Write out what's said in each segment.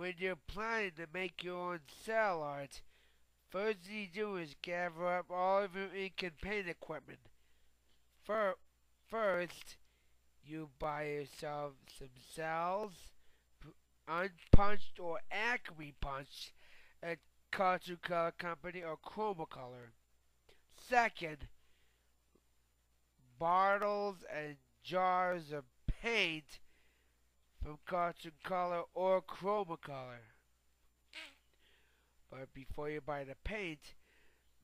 when you're planning to make your own cell art, first thing you do is gather up all of your ink and paint equipment. First, you buy yourself some cells, unpunched or acme punched, at Cartoon Colour Company or ChromaColour. Second, bottles and jars of paint from Cartoon Colour or ChromaColour. But before you buy the paint,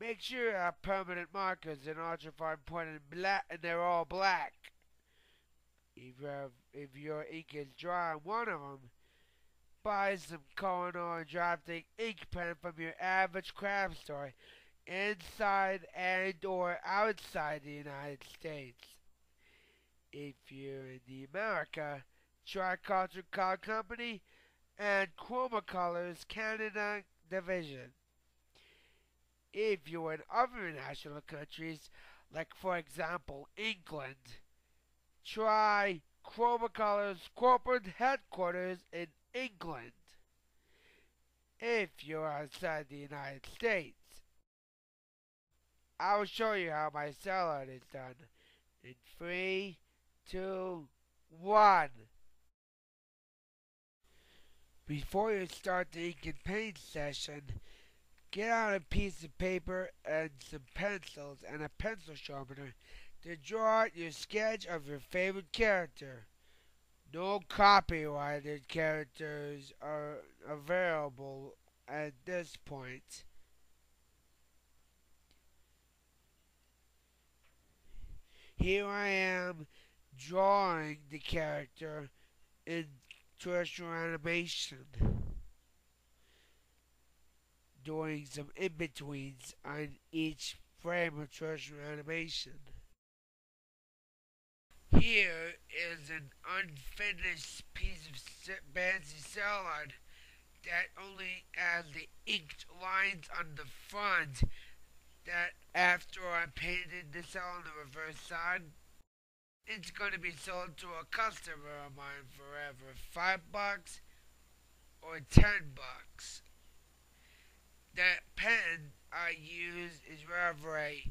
make sure you have permanent markers and ultrafine pointed black, and they're all black. If your ink is dry on one of them, buy some Koh-i-Noor or drafting ink pen from your average craft store inside and or outside the United States. If you're in the America, try Cartoon Colour Company and ChromaColour's Canada division. If you're in other national countries, like for example England, try ChromaColour's Corporate Headquarters in England, if you're outside the United States. I will show you how my cell art is done in 3, 2, 1. Before you start the ink and paint session, get out a piece of paper and some pencils and a pencil sharpener to draw out your sketch of your favorite character. No copyrighted characters are available at this point. Here I am drawing the character in traditional animation, doing some in-betweens on each frame of traditional animation. Here is an unfinished piece of fancy cell art that only has the inked lines on the front that after I painted the cell on the reverse side. It's going to be sold to a customer of mine forever, $5 or $10. That pen I use is rather a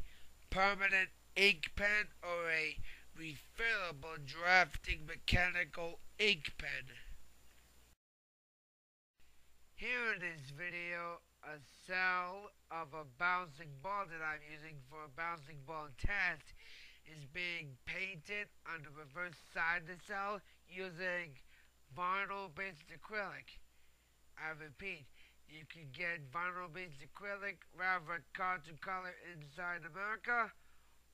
permanent ink pen or a refillable drafting mechanical ink pen. Here in this video, a cell of a bouncing ball that I'm using for a bouncing ball test is being painted on the reverse side of the cell using vinyl-based acrylic. I repeat, you can get vinyl-based acrylic rather at Cartoon Colour inside America,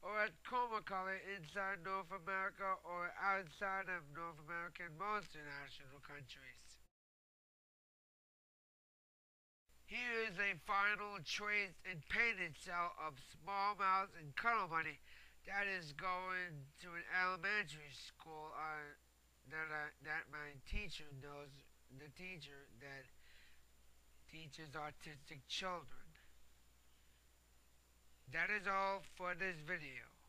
or at ChromaColour inside North America or outside of North America and most international countries. Here is a final traced and painted cell of smallmouth and cuddle bunny that is going to an elementary school that my teacher knows, the teacher that teaches autistic children. That is all for this video.